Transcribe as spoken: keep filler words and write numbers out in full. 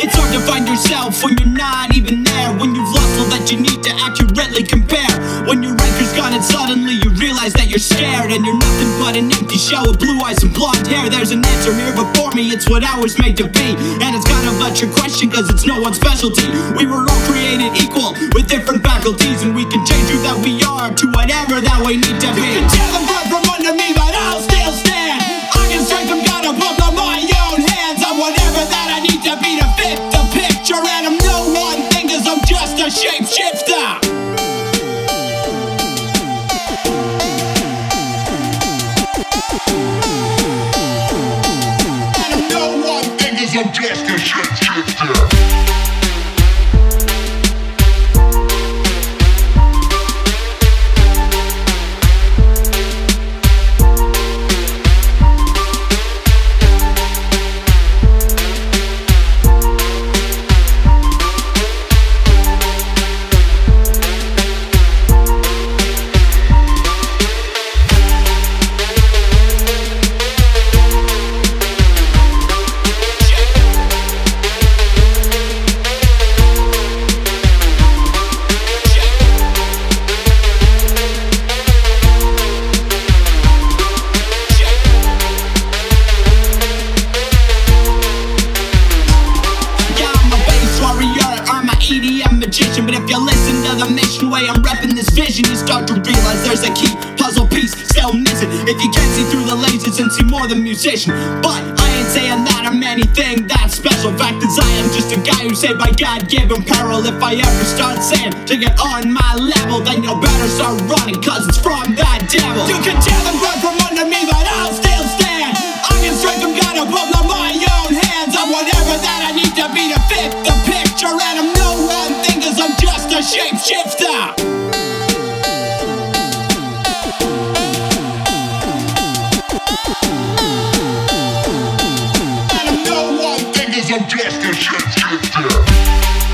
It's hard to find yourself when you're not even there, when you've lost all that you need to accurately compare. When your anchor's gone and suddenly you realize that you're scared, and you're nothing but an empty shell with blue eyes and blonde hair. There's an answer here before me, it's what I was made to be, and it's kind of a trick question cause it's no one's specialty. We were all created equal with different faculties, and we can change who that we are to whatever that we need to be. You can tear the rug from under me, but I'll still stand. I can strike from God above on my own hands. I'm whatever that I need to be to fit the picture, and I'm no one thing cause I'm just a shapeshifter. And I'm no one thing cause I'm just a shapeshifter. Magician, but if you listen to the mission way I'm repping this vision, you start to realize there's a key puzzle piece still missing. If you can't see through the lenses and see more than musician, but I ain't saying that I'm anything that's special. Fact is, I am just a guy who's saved by God-given peril. If I ever start saying to get on my level, then you better start running, cause it's from that devil. You can tear the rug from under me, but I'll still stand. I can strike from God above on my own hands. I'm whatever that I need to be to fit the picture, and I'm no one thing cause I'm just a shapeshifter. And I'm no one thing cause I'm just a shapeshifter.